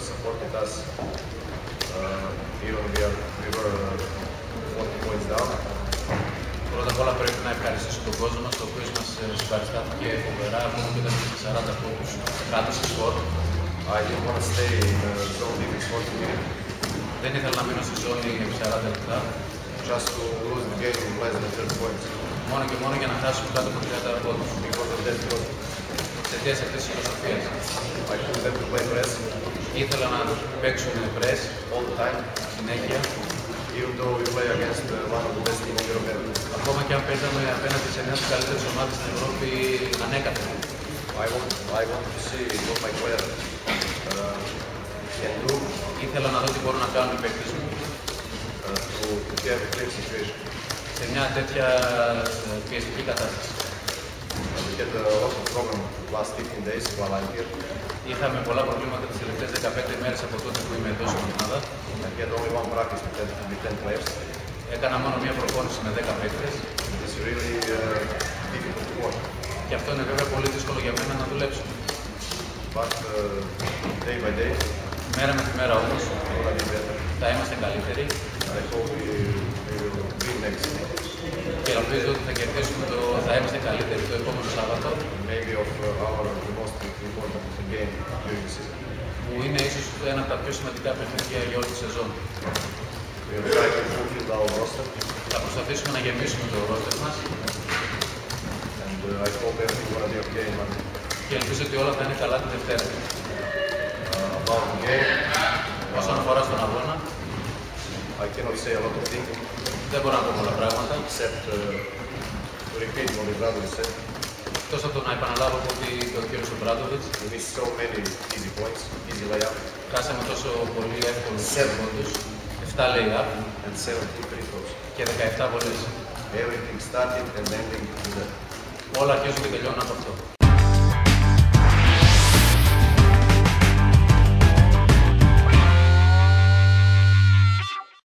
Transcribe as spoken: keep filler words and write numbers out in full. supported us. Uh, here we, are, we were forty points down. Πρώτα απ' όλα πρέπει να ευχαριστήσω τον κόσμο μας, ο οποίος μας συμπαριστάθηκε φοβερά, μόνο και τα σαράντα πόντους κράτησε σκορ. I didn't want to stay in the zone if it's forty minutes. Δεν ήθελα να μείνω στη ζώνη επί σαράντα λεπτά. Just to lose the game and play the third point. Μόνο και μόνο για να χάσουμε κάτω από τριάντα πόντους. Because of that goal. Εξαιτίας αυτής της φιλοσοφίας. I put them to play press. Ήθελα να παίξουν press all the time, συνέχεια. Even though we play against one of the best teams in Europe. Ακόμα και αν παίζαμε απέναντι σε μια από τις καλύτερες ομάδες στην Ευρώπη, ανέκατα. I want, I want to see what my players can do. Ήθελα να δω τι μπορούν να κάνουν οι παίκτες μου. To prepare a clear situation. Σε μια τέτοια πιεστική κατάσταση. We had a lot of problems last fifteen days while I'm here. Είχαμε πολλά προβλήματα τις τελευταίες δεκαπέντε μέρες από τότε που είμαι εδώ στην ομάδα. Έκανα μόνο μία προπόνηση με δέκα παίκτες. Really, uh, και αυτό είναι βέβαια πολύ δύσκολο για μένα να δουλέψω. But, uh, day by day, μέρα με τη μέρα όμως, θα είμαστε καλύτεροι. I hope we, we will be next. Και ελπίζω ότι θα κερδίσουμε το θα είμαστε καλύτεροι το επόμενο Σάββατο. Maybe of our most important game during the season. Που είναι ίσως ένα από τα πιο σημαντικά παιχνίδια για όλη τη σεζόν. Θα προσπαθήσουμε να γεμίσουμε το roster μας. And I hope everything will be okay. Και ελπίζω ότι όλα θα είναι καλά τη Δευτέρα. Όσον αφορά στον αγώνα, I cannot say a lot of things. Δεν μπορώ να πω πολλά πράγματα, except uh, to repeat what the brother said. Εκτός από το να επαναλάβω από ότι το κ. Σομπράντοβιτς so many easy points, easy layup. Χάσαμε τόσο πολύ εύκολους πόντους, επτά layup and seventeen free throws. Και δεκαεπτά βολές. Everything started and ending with that. Όλα αρχίζουν και τελειώνουν από αυτό.